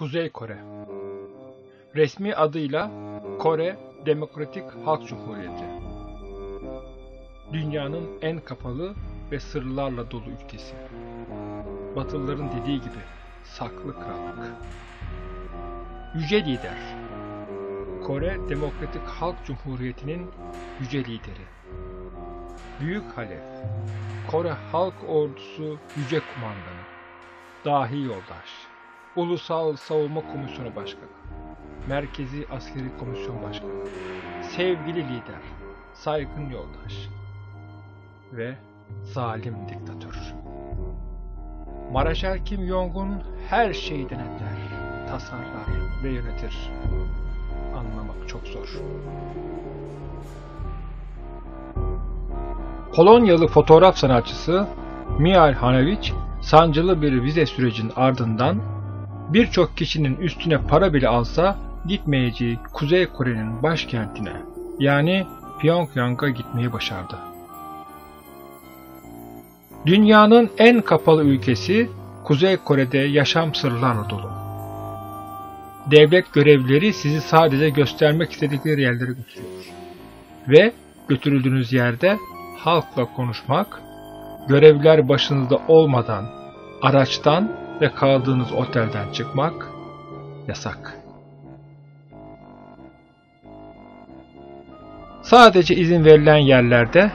Kuzey Kore. Resmi adıyla Kore Demokratik Halk Cumhuriyeti. Dünyanın en kapalı ve sırlarla dolu ülkesi. Batılıların dediği gibi saklı krallık. Yüce lider. Kore Demokratik Halk Cumhuriyeti'nin yüce lideri. Büyük Halef. Kore Halk Ordusu Yüce Kumandanı. Dahi Yoldaş. Ulusal Savunma Komisyonu Başkanı. Merkezi Askeri Komisyon Başkanı. Sevgili lider. Saygın yoldaş. Ve zalim diktatör. Maraşer Kim Jong-un her şeyi denetler, tasarlar ve yönetir. Anlamak çok zor. Polonyalı fotoğraf sanatçısı Mihail Hanavich, sancılı bir vize sürecinin ardından birçok kişinin üstüne para bile alsa gitmeyeceği Kuzey Kore'nin başkentine, yani Pyongyang'a gitmeyi başardı. Dünyanın en kapalı ülkesi Kuzey Kore'de yaşam sırlarla dolu. Devlet görevlileri sizi sadece göstermek istedikleri yerlere götürüyor. Ve götürüldüğünüz yerde halkla konuşmak, görevler başınızda olmadan araçtan ve kaldığınız otelden çıkmak yasak. Sadece izin verilen yerlerde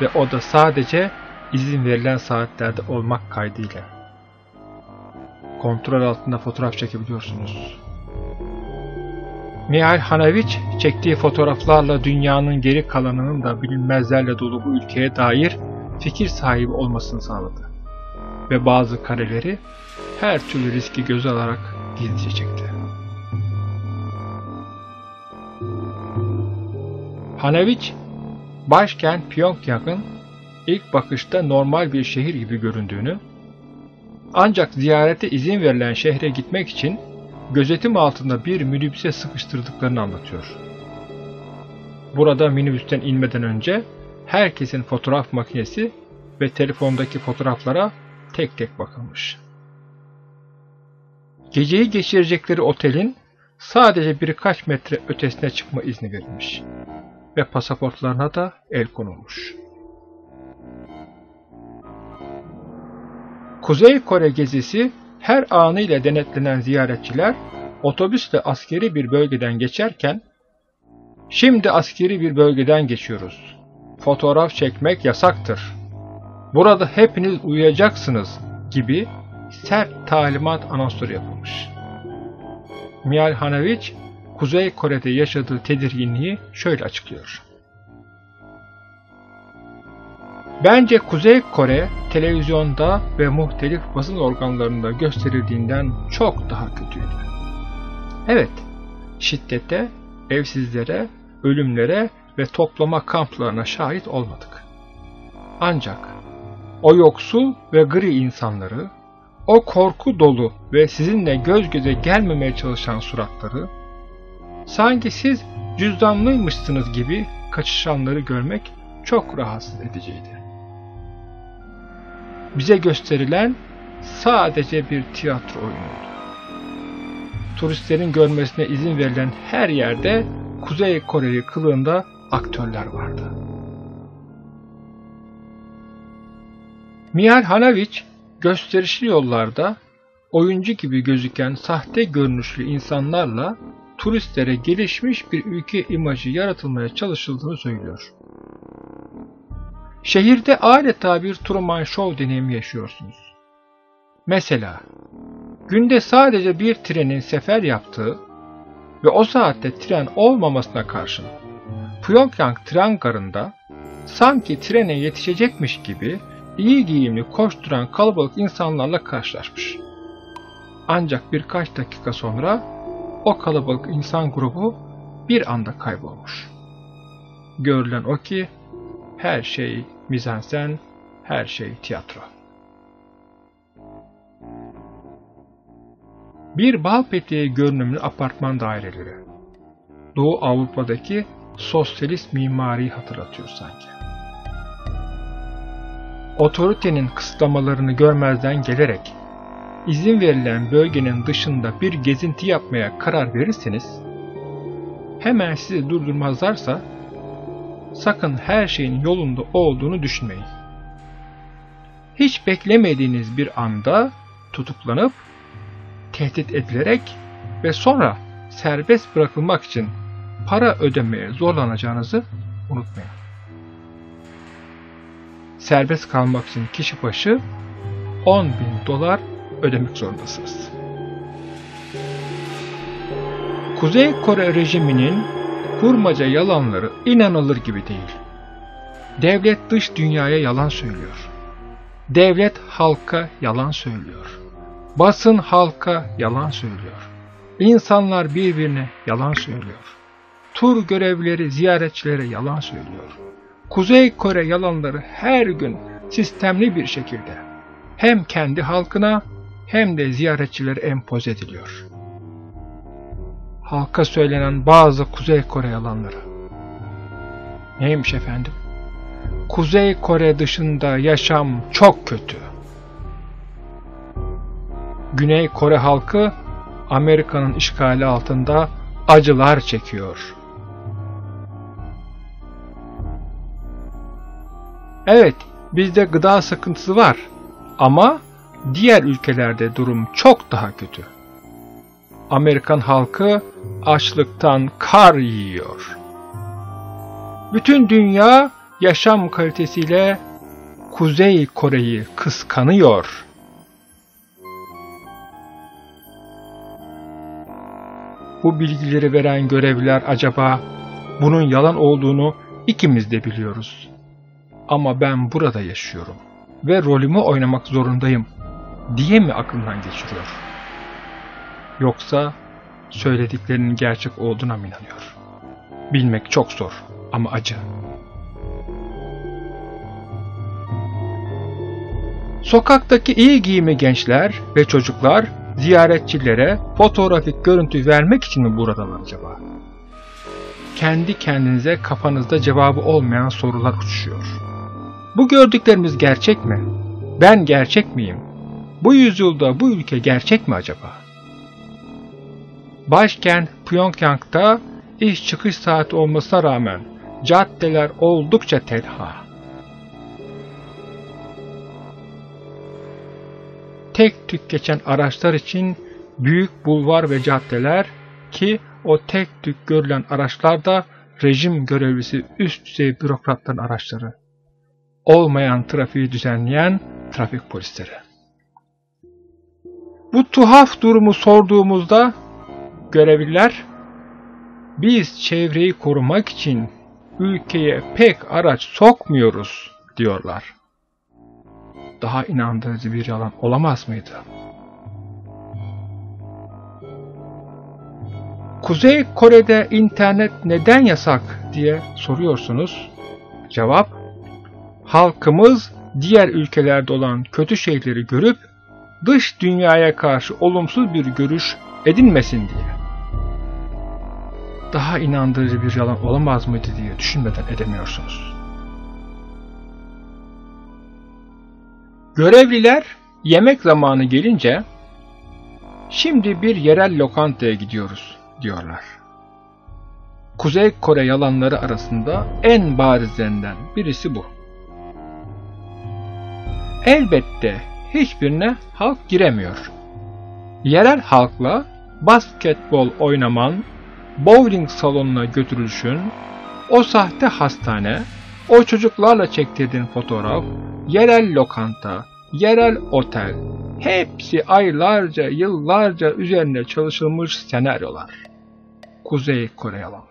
ve o da sadece izin verilen saatlerde olmak kaydıyla. Kontrol altında fotoğraf çekebiliyorsunuz. Mihail Hanavich çektiği fotoğraflarla dünyanın geri kalanının da bilinmezlerle dolu bu ülkeye dair fikir sahibi olmasını sağladı. Ve bazı kareleri her türlü riski göze alarak gizlice çekti. Hanavich, başkent Pyongyang'ın ilk bakışta normal bir şehir gibi göründüğünü, ancak ziyarete izin verilen şehre gitmek için gözetim altında bir minibüse sıkıştırdıklarını anlatıyor. Burada minibüsten inmeden önce herkesin fotoğraf makinesi ve telefondaki fotoğraflara tek tek bakılmış. Geceyi geçirecekleri otelin sadece birkaç metre ötesine çıkma izni verilmiş ve pasaportlarına da el konulmuş. Kuzey Kore gezisi her anıyla denetlenen ziyaretçiler otobüsle askeri bir bölgeden geçerken, "Şimdi askeri bir bölgeden geçiyoruz. Fotoğraf çekmek yasaktır. Burada hepiniz uyuyacaksınız" gibi sert talimat anonsları yapılmış. Mihail Hanavich, Kuzey Kore'de yaşadığı tedirginliği şöyle açıklıyor. "Bence Kuzey Kore televizyonda ve muhtelif basın organlarında gösterildiğinden çok daha kötüydü. Evet, şiddete, evsizlere, ölümlere ve toplama kamplarına şahit olmadık. Ancak o yoksul ve gri insanları, o korku dolu ve sizinle göz göze gelmemeye çalışan suratları, sanki siz cüzdanlıymışsınız gibi kaçışanları görmek çok rahatsız ediciydi. Bize gösterilen sadece bir tiyatro oyunuydu. Turistlerin görmesine izin verilen her yerde Kuzey Koreli kılığında aktörler vardı." Mihail Hanavich, gösterişli yollarda oyuncu gibi gözüken sahte görünüşlü insanlarla turistlere gelişmiş bir ülke imajı yaratılmaya çalışıldığını söylüyor. "Şehirde adeta bir Truman Show deneyimi yaşıyorsunuz. Mesela günde sadece bir trenin sefer yaptığı ve o saatte tren olmamasına karşın Pyongyang tren garında sanki trene yetişecekmiş gibi iyi giyimli koşturan kalabalık insanlarla karşılaşmış. Ancak birkaç dakika sonra o kalabalık insan grubu bir anda kaybolmuş. Görülen o ki her şey mizansen, her şey tiyatro." Bir bal peteği görünümlü apartman daireleri Doğu Avrupa'daki sosyalist mimariyi hatırlatıyor sanki. Otoritenin kısıtlamalarını görmezden gelerek izin verilen bölgenin dışında bir gezinti yapmaya karar verirseniz, hemen sizi durdurmazlarsa sakın her şeyin yolunda olduğunu düşünmeyin. Hiç beklemediğiniz bir anda tutuklanıp, tehdit edilerek ve sonra serbest bırakılmak için para ödemeye zorlanacağınızı unutmayın. Serbest kalmak için kişi başı $10.000 ödemek zorundasınız. Kuzey Kore rejiminin kurmaca yalanları inanılır gibi değil. Devlet dış dünyaya yalan söylüyor. Devlet halka yalan söylüyor. Basın halka yalan söylüyor. İnsanlar birbirine yalan söylüyor. Tur görevlileri ziyaretçilere yalan söylüyor. Kuzey Kore yalanları her gün sistemli bir şekilde hem kendi halkına hem de ziyaretçilere empoze ediliyor. Halka söylenen bazı Kuzey Kore yalanları. Neymiş efendim? Kuzey Kore dışında yaşam çok kötü. Güney Kore halkı Amerika'nın işgali altında acılar çekiyor. Evet, bizde gıda sıkıntısı var ama diğer ülkelerde durum çok daha kötü. Amerikan halkı açlıktan kar yiyor. Bütün dünya yaşam kalitesiyle Kuzey Kore'yi kıskanıyor. Bu bilgileri veren görevliler acaba bunun yalan olduğunu ikimiz de biliyoruz. Ama ben burada yaşıyorum ve rolümü oynamak zorundayım diye mi aklından geçiriyor? Yoksa söylediklerinin gerçek olduğuna mı inanıyor? Bilmek çok zor ama acı. Sokaktaki iyi giyimli gençler ve çocuklar ziyaretçilere fotoğrafik görüntü vermek için mi buradalar acaba? Kendi kendinize kafanızda cevabı olmayan sorular uçuşuyor. Bu gördüklerimiz gerçek mi? Ben gerçek miyim? Bu yüzyılda bu ülke gerçek mi acaba? Başkent Pyongyang'da iş çıkış saati olmasına rağmen caddeler oldukça tenha. Tek tük geçen araçlar için büyük bulvar ve caddeler ki o tek tük görülen araçlar da rejim görevlisi üst düzey bürokratların araçları. Olmayan trafiği düzenleyen trafik polisleri. Bu tuhaf durumu sorduğumuzda görevliler, biz çevreyi korumak için ülkeye pek araç sokmuyoruz diyorlar. Daha inandırıcı bir yalan olamaz mıydı? Kuzey Kore'de internet neden yasak diye soruyorsunuz. Cevap, halkımız diğer ülkelerde olan kötü şeyleri görüp dış dünyaya karşı olumsuz bir görüş edinmesin diye. Daha inandırıcı bir yalan olamaz mıydı diye düşünmeden edemiyorsunuz. Görevliler yemek zamanı gelince şimdi bir yerel lokantaya gidiyoruz diyorlar. Kuzey Kore yalanları arasında en barizlerinden birisi bu. Elbette hiçbirine halk giremiyor. Yerel halkla basketbol oynaman, bowling salonuna götürülüşün, o sahte hastane, o çocuklarla çektirdiğin fotoğraf, yerel lokanta, yerel otel, hepsi aylarca, yıllarca üzerine çalışılmış senaryolar. Kuzey Kore yalanları.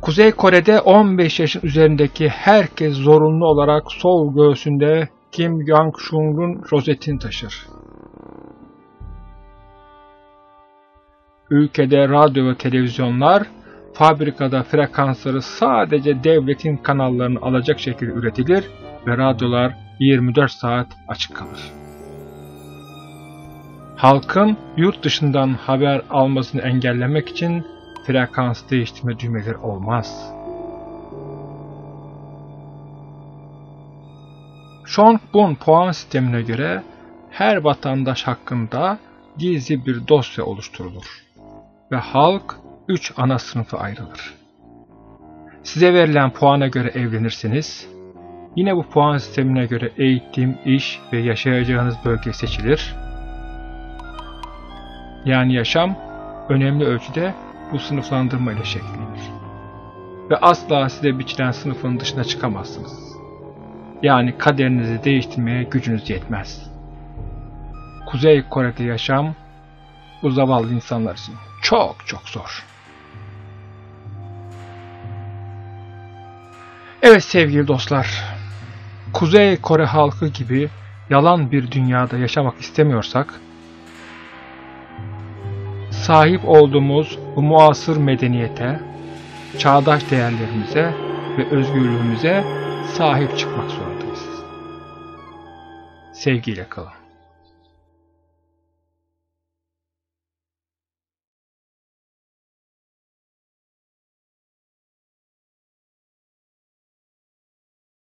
Kuzey Kore'de 15 yaşın üzerindeki herkes zorunlu olarak sol göğsünde Kim Jong-un'un rozetini taşır. Ülkede radyo ve televizyonlar, fabrikada frekansları sadece devletin kanallarını alacak şekilde üretilir ve radyolar 24 saat açık kalır. Halkın yurt dışından haber almasını engellemek için frekans değiştirme düğmeleri olmaz. Songbun puan sistemine göre her vatandaş hakkında gizli bir dosya oluşturulur ve halk 3 ana sınıfa ayrılır. Size verilen puana göre evlenirsiniz. Yine bu puan sistemine göre eğitim, iş ve yaşayacağınız bölge seçilir. Yani yaşam önemli ölçüde bu sınıflandırma ile şekillenir. Ve asla size biçilen sınıfın dışına çıkamazsınız. Yani kaderinizi değiştirmeye gücünüz yetmez. Kuzey Kore'de yaşam bu zavallı insanlar için çok zor. Evet sevgili dostlar, Kuzey Kore halkı gibi yalan bir dünyada yaşamak istemiyorsak, sahip olduğumuz bu muasır medeniyete, çağdaş değerlerimize ve özgürlüğümüze sahip çıkmak zorundayız. Sevgiyle kalın.